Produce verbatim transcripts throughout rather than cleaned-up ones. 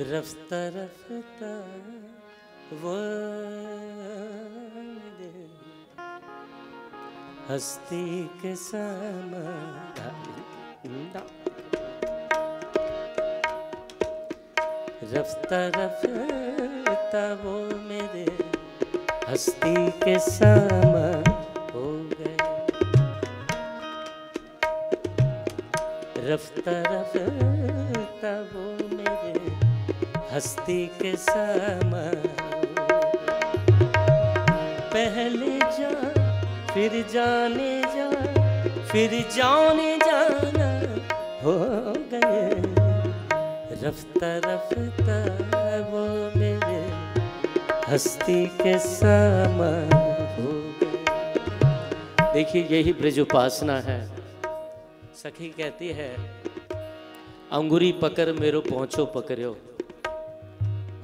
रफ्ता रफ्ता हस्ती के समा रफ्ता रफ्ता वो मेरे हस्ती के समा हो गए। रफ्ता रफ्ता वो मेरे हस्ती के समा पहले जा फिर जाने जा फिर जाने जाना हो गए। रफ्ता रफ्ता वो मेरे हस्ती के समा हो गए। देखिए यही ब्रज उपासना है। सखी कहती है अंगूरी पकड़ मेरो पहुँचो पकड़ो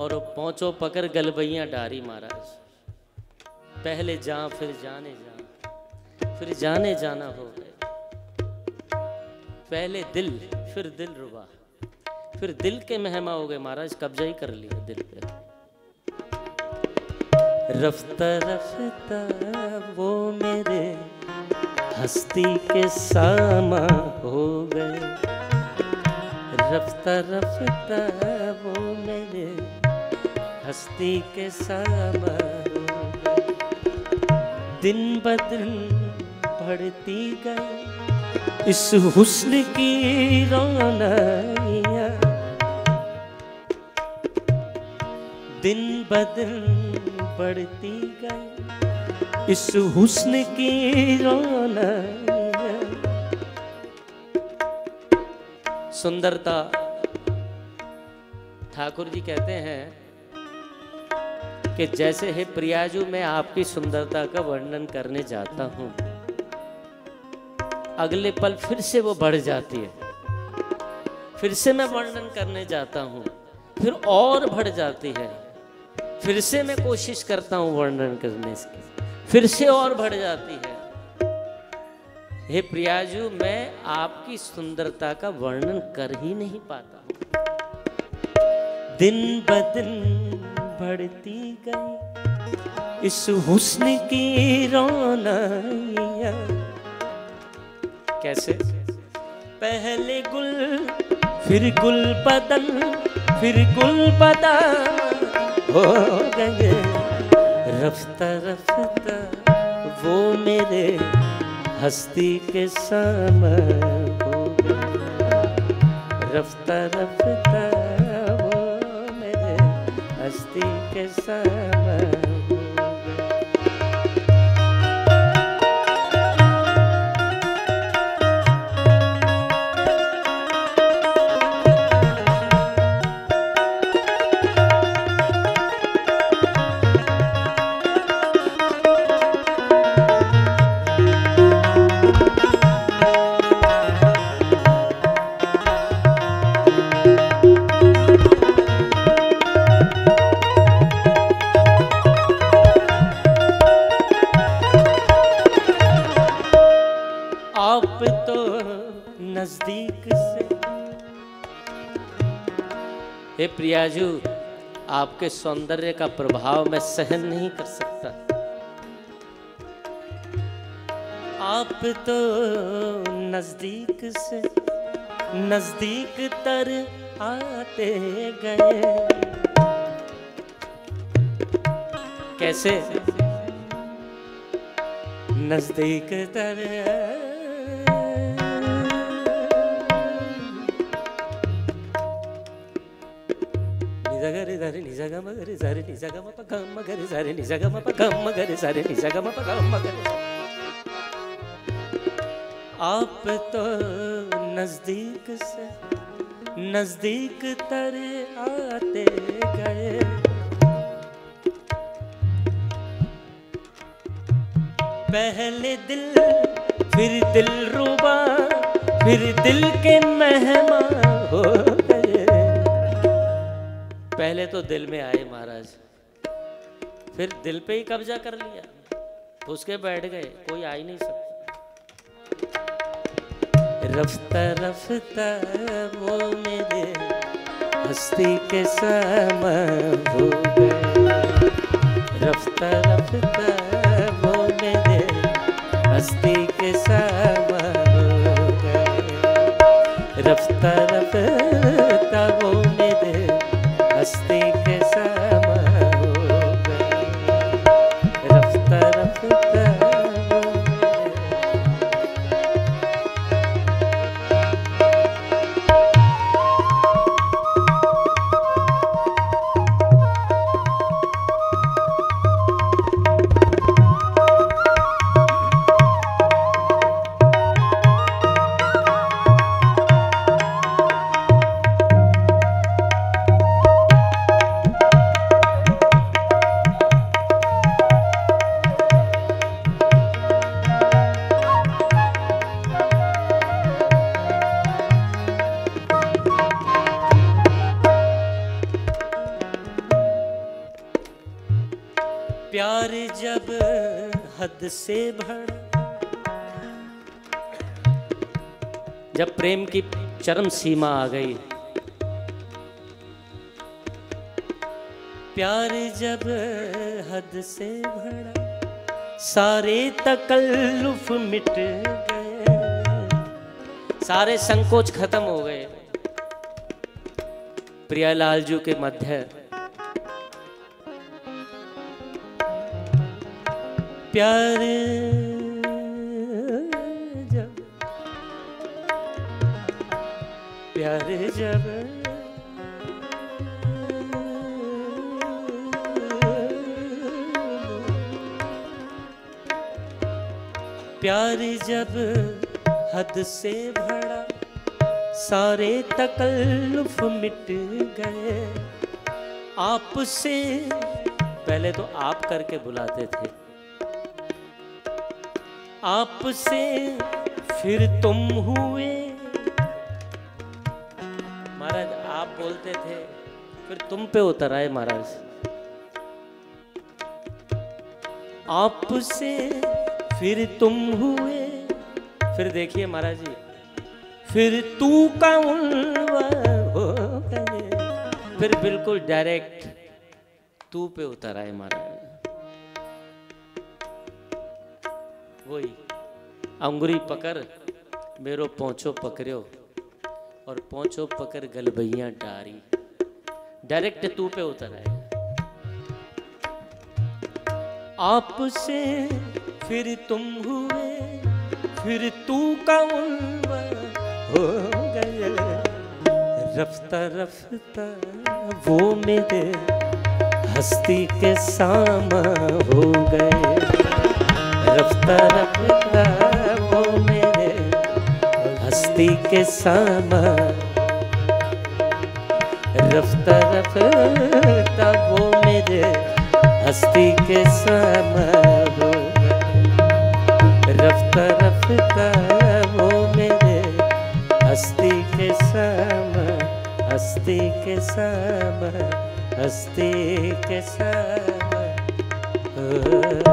और पहुँचो पकड़ गलबैया डारी। महाराज पहले जा फिर जाने जा फिर जाने जाना हो गए। पहले दिल फिर दिल रुबा फिर दिल के मेहमा हो गए। महाराज कब्जा ही कर लिया दिल पे। रफ्ता रफ्ता वो मेरे हस्ती के सामा हो गए। रफ्ता रफ्ता वो मेरे हस्ती के समा दिन ब दिन बढ़ती गई इस हुस्न की रौनकियाँ। दिन ब दिन बढ़ती गई इस हुस्न की रौनकियाँ। सुंदरता ठाकुर जी कहते हैं कि जैसे हे प्रियाजू मैं आपकी सुंदरता का वर्णन करने जाता हूं, अगले पल फिर से वो बढ़ जाती है। फिर से मैं वर्णन करने जाता हूं, फिर और बढ़ जाती है। फिर से मैं कोशिश करता हूं वर्णन करने की, फिर से और बढ़ जाती है। हे प्रियाजू मैं आपकी सुंदरता का वर्णन कर ही नहीं पाता। दिन ब दिन बढ़ती गई इस हुस्न की रौनकियाँ। कैसे? पहले गुल फिर गुल बदल फिर गुल बदल हो गए। रफ्ता रफ्ता वो मेरे हस्ती के समा हो गए। रफ्ता रफ्ता हस्ती के समा। हे प्रियाजू आपके सौंदर्य का प्रभाव मैं सहन नहीं कर सकता। आप तो नजदीक से नजदीक तर आते गए। कैसे? नजदीक तर सारे निजा गम गरे सारे निजा गम प गम गरे सारे निजा गम प गम गरे सारे निजा गम प गम गरे। आप तो नजदीक से नजदीक तर आते गए। पहले दिल फिर दिल रुबा फिर दिल के मेहमा हो। पहले तो दिल में आए महाराज, फिर दिल पे ही कब्जा कर लिया, उसके बैठ गए, कोई आ ही नहीं सकता। रफ्ता रफ्ता वो मेरे हस्ती के सम हो गए, रफ्ता रफ्ता बोल दे हस्ती के सम हो गए, रफ्ता रफ्ता बोल दे हस्ती के सम हो गए, रफ्ता रफ्ता प्यार जब हद से बढ़ा, जब प्रेम की चरम सीमा आ गई, प्यार जब हद से बढ़ा सारे तकल्लुफ मिट गए, सारे संकोच खत्म हो गए। प्रियालाल जी के मध्य प्यार जब प्यार जब प्यार जब हद से भरा सारे तकल्लुफ मिट गए। आपसे पहले तो आप करके बुलाते थे, आपसे फिर तुम हुए। महाराज आप बोलते थे, फिर तुम पे उतर आए महाराज। आपसे फिर तुम हुए, फिर देखिए महाराज जी, फिर तू का उल्वा हो गए, फिर बिल्कुल डायरेक्ट तू पे उतर आए महाराज। वही अंगुरी पकड़ मेरो पहुँचो पकड़ो और पहुँचो पकड़ गलबैया डारी, डायरेक्ट तू पे उतर आए। आपसे फिर तुम हुए, फिर तू का उल्वा हो गए, रफ्ता रफ्ता वो मेरे हस्ती के सामा हो गए, रफ्ता रफ्ता वो मेरे हस्ती के सामा, रफ्ता रफ्ता वो मेरे हस्ती के सामा हो गए, रफ्ता रफ्ता वो मेरे हस्ती के सामा, हस्ती के सामा, हस्ती के सामा।